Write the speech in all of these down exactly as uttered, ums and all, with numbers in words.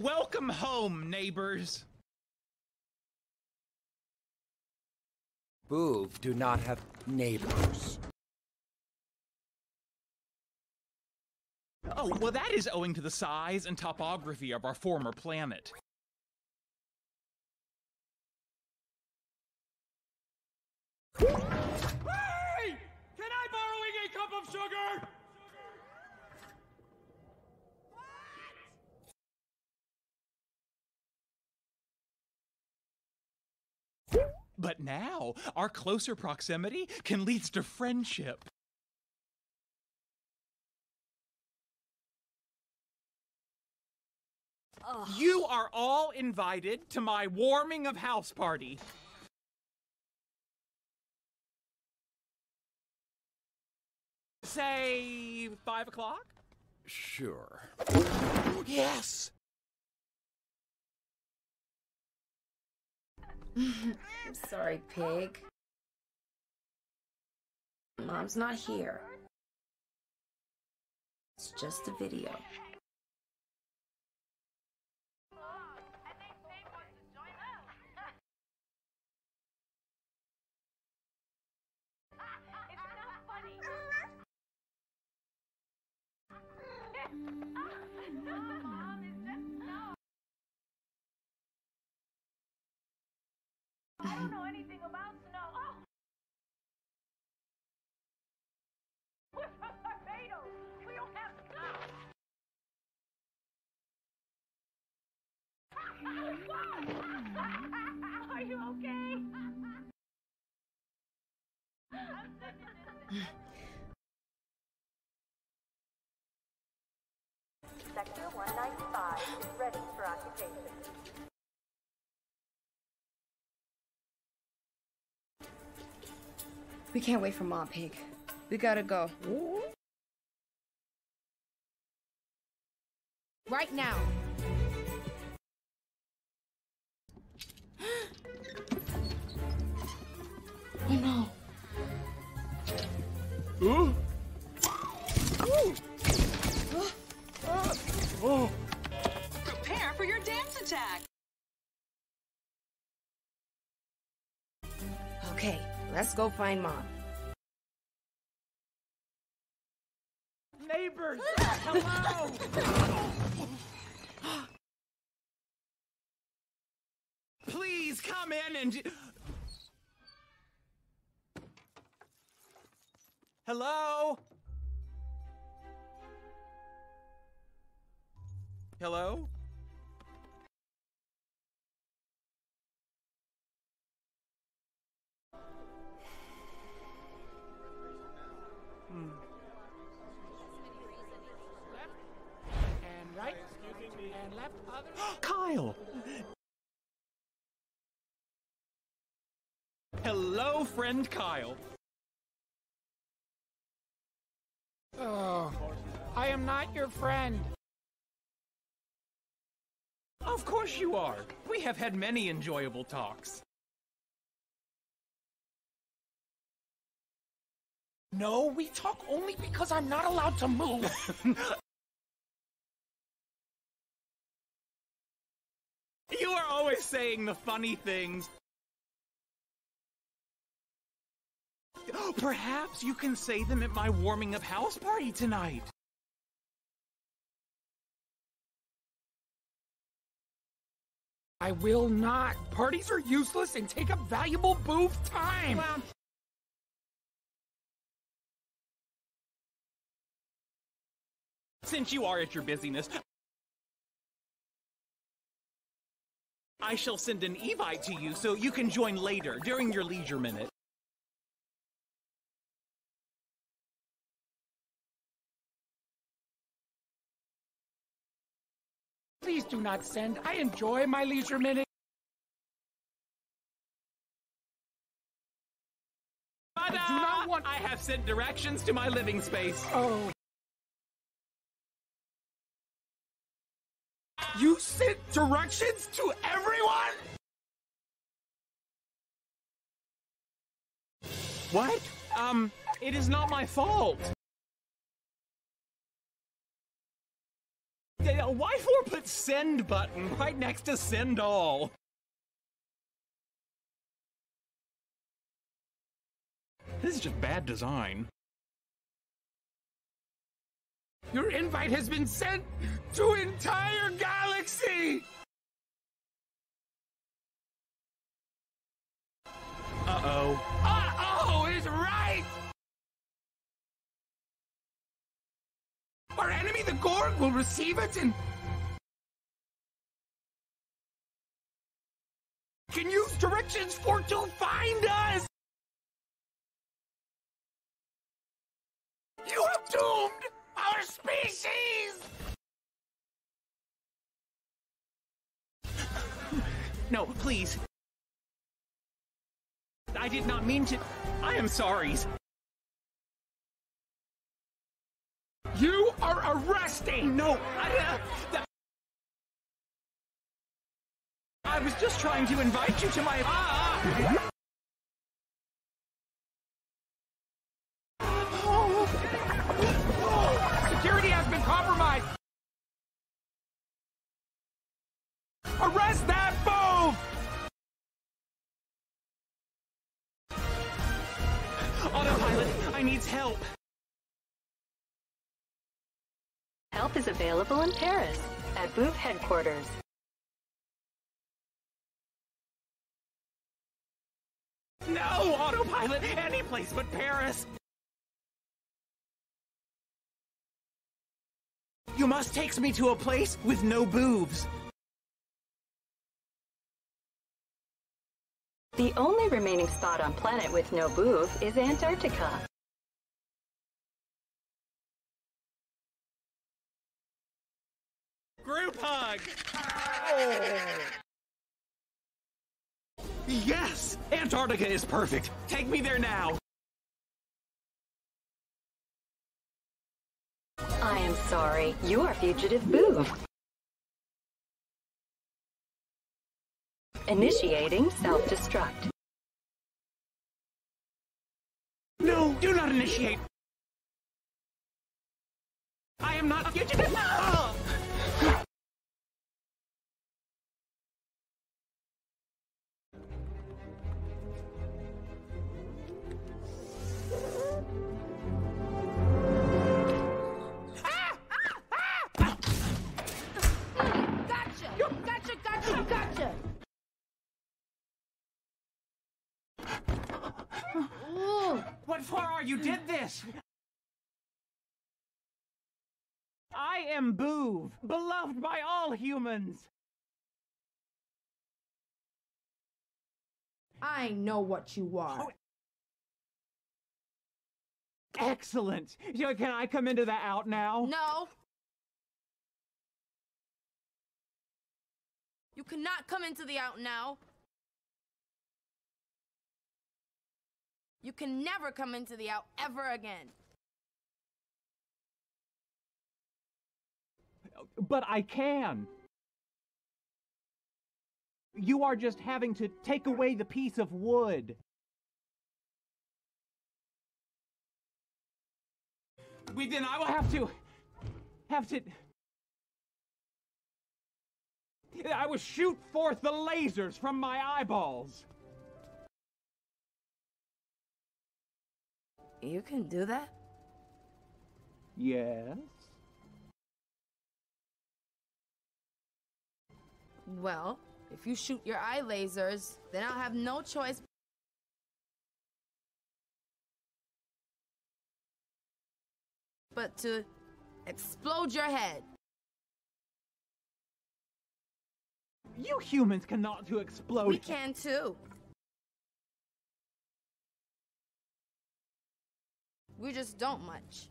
Welcome home, neighbors. Boov do not have neighbors. Oh, well, that is owing to the size and topography of our former planet. Hey! Can I borrow a cup of sugar? But now, our closer proximity can lead to friendship. Ugh. You are all invited to my warming of house party. Say, five o'clock? Sure. Yes! I'm sorry, pig. Mom's not here. It's just a video. Are you okay? Sector one ninety-five is ready for occupation. We can't wait for Mom, Pig. We gotta go. Right now! Oh no. Ooh. Ooh. Oh. Oh. Oh. Prepare for your dance attack. Okay, let's go find Mom. Neighbors, hello. Please come in and. Hello? Hello? Hmm. Left and right and left other. Kyle! Hello, friend Kyle. Oh, I am not your friend. Of course you are. We have had many enjoyable talks. No, we talk only because I'm not allowed to move. You are always saying the funny things. Perhaps you can say them at my warming up house party tonight. I will not. Parties are useless and take up valuable Boov time. Well, since you are at your busyness, I shall send an e-vite to you so you can join later during your leisure minute. Please do not send. I enjoy my leisure minute. But, uh, I do not want. I have sent directions to my living space. Oh. You sent directions to everyone? What? Um, it is not my fault. Why for put send button right next to send all? This is just bad design. Your invite has been sent to entire galaxy! Uh-oh. Uh-oh is right! Our enemy, the Gorg, will receive it and... can use directions for to find us! You have doomed our species! No, please. I did not mean to. I am sorry. You are arresting! No, I... Uh, I was just trying to invite you to my... Ah! Arrest that Boov! Autopilot, I need help. Help is available in Paris, at Boov headquarters. No, Autopilot, any place but Paris! You must take me to a place with no boobs. The only remaining spot on planet with no Boov is Antarctica. Group hug! Oh. Yes! Antarctica is perfect! Take me there now! I am sorry, you are fugitive Boov. Initiating self-destruct. No, do not initiate! I am not getting it! No! What for are you did this? I am Boov, beloved by all humans. I know what you are. Oh. Excellent. Can I come into the out now? No. You cannot come into the out now. You can never come into the out ever again. But I can. You are just having to take away the piece of wood. We then I will have to... have to... I will shoot forth the lasers from my eyeballs. You can do that? Yes. Well, if you shoot your eye lasers, then I'll have no choice. But to explode your head. You humans cannot do explode. We can too. We just don't much.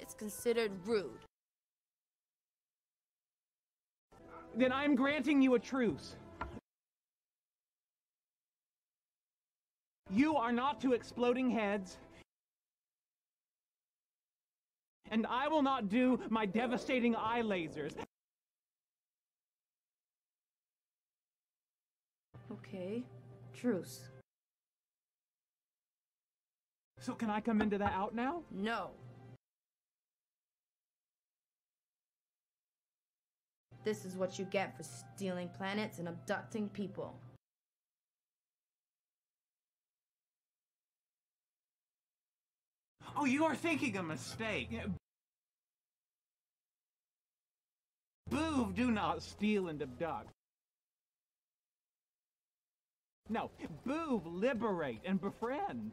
It's considered rude. Then I'm granting you a truce. You are not to exploding heads. And I will not do my devastating eye lasers. Okay, truce. So can I come into that out now? No. This is what you get for stealing planets and abducting people. Oh, you are thinking a mistake. Boov, do not steal and abduct. No, Boov, liberate and befriend.